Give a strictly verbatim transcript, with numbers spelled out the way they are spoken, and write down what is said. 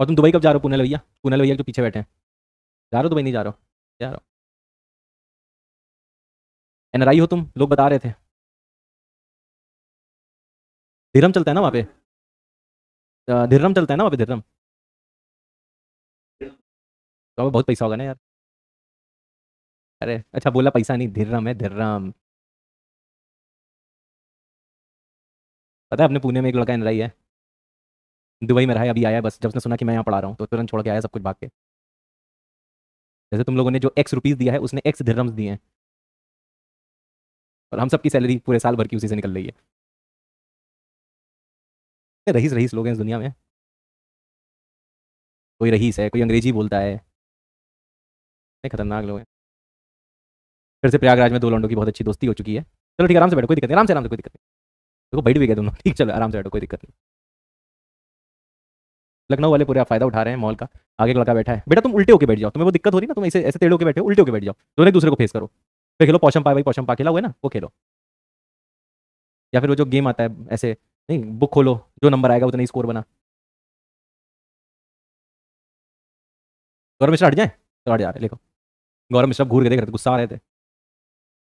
और तुम दुबई कब जा रहे हो? पुनल भैया, पुनल भैया जो पीछे बैठे हैं, जा रहे हो दुबई? नहीं जा रहे हो, जा रहे हो? एनआरआई हो तुम, लोग बता रहे थे। धीरम चलता है ना वहाँ पे, धीरम चलता है ना वहाँ पे, धीरम तो बहुत पैसा होगा ना यार। अरे अच्छा बोला पैसा नहीं, धीरम है, धीरम। पता है अपने पुणे में एक लड़का एनआरआई है, दुबई में रहा है, अभी आया बस, जब उसने सुना कि मैं यहाँ पढ़ा रहा हूँ तो तुरंत छोड़ के आया सब कुछ भाग के। जैसे तुम लोगों ने जो एक्स रुपीज़ दिया है उसने एक्स धीरम्स दिए हैं, और हम सब की सैलरी पूरे साल भर की उसी से निकल रही है। रईस रईस लोग हैं इस दुनिया में, कोई रईस है, कोई अंग्रेजी बोलता है, नहीं खतरनाक लोग हैं। फिर से प्रयागराज में दो लौंडों की बहुत अच्छी दोस्ती हो चुकी है। चलो ठीक है, आराम से बैठो, कोई दिक्कत नहीं, आराम से आराम से, कोई दिक्कत नहीं। देखो बैठ भी गए दोनों, ठीक चलो आराम से बैठो, कोई दिक्कत नहीं। लखनऊ वाले पूरा फायदा उठा रहे हैं मॉल का। आगे एक लड़का बैठा है, बेटा तुम उल्टे होकर बैठ जाओ, तुम्हें वो दिक्कत हो रही ना, तुम ऐसे ऐसे टेढ़े होकर बैठे हो, उल्टे होकर बैठ जाओ, दोनों एक दूसरे को फेस करो, फिर खेलो पौशम पा। भाई पौशम पा खेला हुआ है ना, वो खेलो, या फिर वो जो गेम आता है ऐसे, नहीं बुक खोलो, जो नंबर आएगा उतना ही स्कोर बना। गौरव मिश्रा हट जाए, तो हट जा रहे, देखो गौरव मिश्रा घूर के देख रहे थे, गुस्सा आ रहे थे।